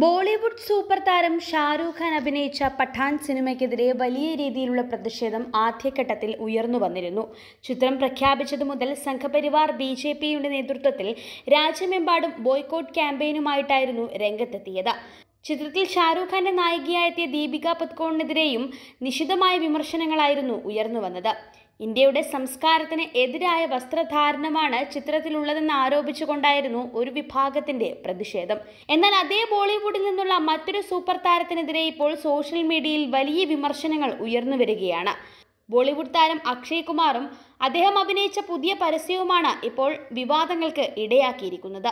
Bollywood super താരം ഷാഹരുഖ് ഖാൻ അഭിനയിച്ച പഠാൻ സിനിമയ്ക്കെതിരെ വലിയ രീതിയിലുള്ള പ്രതിഷേധം ആദ്യഘട്ടത്തിൽ ഉയർന്നു വന്നിരുന്നു. ചിത്രം പ്രഖ്യാപിച്ചതു മുതൽ സംഘപരിവാർ ബിജെപിയുടെ നേതൃത്വത്തിൽ രാജ്യമെമ്പാടും ബോയ്ക്കോട്ട് ക്യാമ്പയിനുമായിട്ടായിരുന്നു രംഗത്തെത്തിയത്. ചിത്രത്തിൽ ഷാഹരുഖ് ഖാന്റെ നായികയായെത്തിയ ദീപിക പദക്കോറിനെതിരെയും നിശിതമായ വിമർശനങ്ങളായിരുന്നു ഉയർന്നു വന്നത്. ഇന്ത്യയുടെ സംസ്കാരത്തിന് എതിരായ വസ്ത്രധാരണമാണ് ചിത്രത്തിലുള്ളതെന്ന് ആരോപിച്ചുകൊണ്ടായിരുന്നു ഒരു വിഭാഗത്തിന്റെ പ്രതിഷേധം. എന്നാൽ അതേ ബോളിവുഡിൽ നിന്നുള്ള മറ്റൊരു സൂപ്പർ താരത്തിനെതിരെ ഇപ്പോൾ സോഷ്യൽ മീഡിയയിൽ വലിയ വിമർശനങ്ങൾ ഉയർന്നു വരികയാണ്. ബോളിവുഡ് താരം അക്ഷയ് കുമാറും അദ്ദേഹം അഭിനയിച്ച പുതിയ പരസ്യവുമാണ് ഇപ്പോൾ വിവാദങ്ങൾക്ക് ഇടയാക്കിയിരിക്കുന്നത്.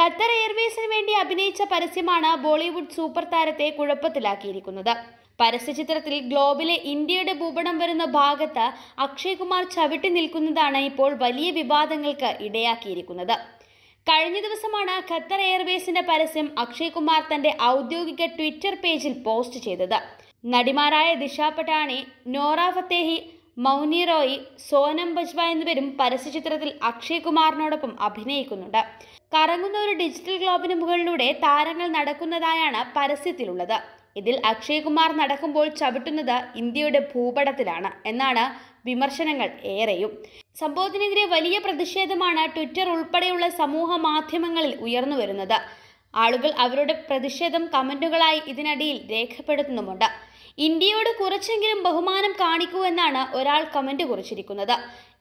ഖത്തർ എയർവേസിന് വേണ്ടി അഭിനയിച്ച പരസ്യമാണ് ബോളിവുഡ് സൂപ്പർ താരത്തെ കുഴപ്പത്തിലാക്കിയിരിക്കുന്നത്. പരസ്യചിത്രത്തിൽ ഗ്ലോബിലെ ഇന്ത്യയുടെ ഭൂപടം വരുന്ന ഭാഗത്ത് അക്ഷയ് കുമാർ ചവിട്ടി നിൽക്കുന്നതാണ് ഇപ്പോൾ വലിയ വിവാദങ്ങൾക്ക് ഇടയാക്കിയിരിക്കുന്നത്. കഴിഞ്ഞ ദിവസമാണ് ഖത്തർ എയർവേസിന്റെ പരസ്യം അക്ഷയ് കുമാർ തന്റെ ഔദ്യോഗിക ട്വിറ്റർ പേജിൽ പോസ്റ്റ് ചെയ്തത്. നടിമാരായ ദിശ പട്ടാനി, നോറ ഫത്തേഹി, മോനി റോയ്, സോനം ബാജ്വ എന്നിവരും പരസ്യചിത്രത്തിൽ അക്ഷയ് കുമാറിനോടൊപ്പം അഭിനയിക്കുന്നുണ്ട്. കറങ്ങുന്ന ഒരു ഡിജിറ്റൽ ഗ്ലോബിന് മുകളിലൂടെ താരങ്ങൾ നടക്കുന്നതായാണ് പരസ്യത്തിലുള്ളത്. ഇതിൽ അക്ഷയ് കുമാർ നടക്കുമ്പോൾ ചവിട്ടുന്നത് ഇന്ത്യയുടെ ഭൂപടത്തിലാണ് എന്നാണ് വിമർശനങ്ങൾ ഏറെയും. സംഭവത്തിനെതിരെ വലിയ പ്രതിഷേധമാണ് ട്വിറ്റർ ഉൾപ്പെടെയുള്ള സമൂഹ മാധ്യമങ്ങളിൽ ഉയർന്നു വരുന്നത്. ആളുകൾ അവരുടെ പ്രതിഷേധം കമന്റുകളായി ഇതിനിടയിൽ രേഖപ്പെടുത്തുന്നുമുണ്ട്. ഇന്ത്യയോട് കുറച്ചെങ്കിലും ബഹുമാനം കാണിക്കൂ എന്നാണ് ഒരാൾ കമന്റ് കുറിച്ചിരിക്കുന്നത്.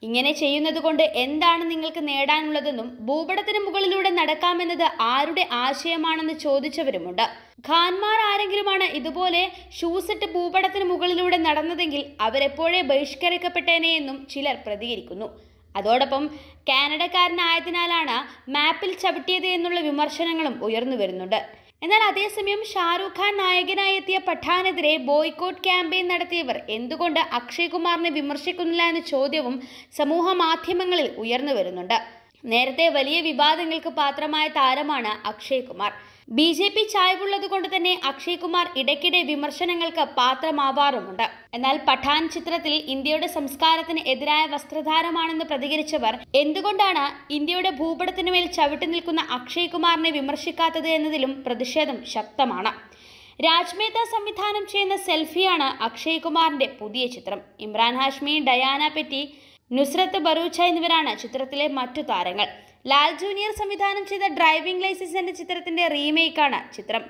ഇങ്ങനെ ചെയ്യുന്നത് കൊണ്ട് എന്താണ് നിങ്ങൾക്ക് നേടാനുള്ളതെന്നും ഭൂപടത്തിന് മുകളിലൂടെ നടക്കാമെന്നത് ആരുടെ ആശയമാണെന്ന് ചോദിച്ചവരുമുണ്ട്. ഖാൻമാർ ആരെങ്കിലുമാണ് ഇതുപോലെ ഷൂസിട്ട് ഭൂപടത്തിന് മുകളിലൂടെ നടന്നതെങ്കിൽ അവരെപ്പോഴേ ബഹിഷ്കരിക്കപ്പെട്ടേനെ എന്നും ചിലർ പ്രതികരിക്കുന്നു. അതോടൊപ്പം കാനഡക്കാരനായതിനാലാണ് മാപ്പിൽ ചവിട്ടിയത് എന്നുള്ള വിമർശനങ്ങളും ഉയർന്നു വരുന്നുണ്ട്. എന്നാൽ അതേസമയം ഷാഹരുഖ് ഖാൻ നായകനായി എത്തിയ പഠാനെതിരെ ബോയ്ക്കോട്ട് ക്യാമ്പയിൻ നടത്തിയവർ എന്തുകൊണ്ട് അക്ഷയ് കുമാറിനെ വിമർശിക്കുന്നില്ല എന്ന ചോദ്യവും സമൂഹ മാധ്യമങ്ങളിൽ ഉയർന്നു വരുന്നുണ്ട്. നേരത്തെ വലിയ വിവാദങ്ങൾക്ക് പാത്രമായ താരമാണ് അക്ഷയ് കുമാർ. ബിജെപി ചായ്വുള്ളത് കൊണ്ട് തന്നെ അക്ഷയ് കുമാർ ഇടയ്ക്കിടെ വിമർശനങ്ങൾക്ക് പാത്രമാവാറുമുണ്ട്. എന്നാൽ പഠാൻ ചിത്രത്തിൽ ഇന്ത്യയുടെ സംസ്കാരത്തിന് എതിരായ വസ്ത്രധാരമാണെന്ന് പ്രതികരിച്ചവർ എന്തുകൊണ്ടാണ് ഇന്ത്യയുടെ ഭൂപടത്തിനുമേൽ ചവിട്ടി നിൽക്കുന്ന അക്ഷയ് കുമാറിനെ വിമർശിക്കാത്തത് എന്നതിലും പ്രതിഷേധം ശക്തമാണ്. രാജ്മേത്ത സംവിധാനം ചെയ്യുന്ന സെൽഫിയാണ് അക്ഷയ് കുമാറിന്റെ പുതിയ ചിത്രം. ഇമറാൻ ഹാഷ്മി, ഡയാന പെറ്റി, നുസരത്ത് ബറൂച്ച എന്നിവരാണ് ചിത്രത്തിലെ മറ്റു താരങ്ങൾ. ലാൽ ജൂനിയർ സംവിധാനം ചെയ്ത ഡ്രൈവിംഗ് ലൈസൻസ് എന്ന ചിത്രത്തിന്റെ റീമേക്കാണ് ചിത്രം.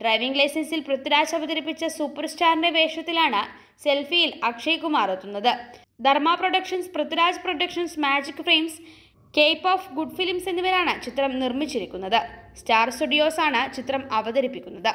ഡ്രൈവിംഗ് ലൈസൻസിൽ പൃഥ്വിരാജ് അവതരിപ്പിച്ച സൂപ്പർ സ്റ്റാറിന്റെ വേഷത്തിലാണ് സെൽഫിയിൽ അക്ഷയ് കുമാർ എത്തുന്നത്. Dharma Productions, Prithviraj Productions, Magic Frames, Cape of Good Films എന്നിവരാണ് ചിത്രം നിർമ്മിച്ചിരിക്കുന്നത്. സ്റ്റാർ സ്റ്റുഡിയോസാണ് ചിത്രം അവതരിപ്പിക്കുന്നത്.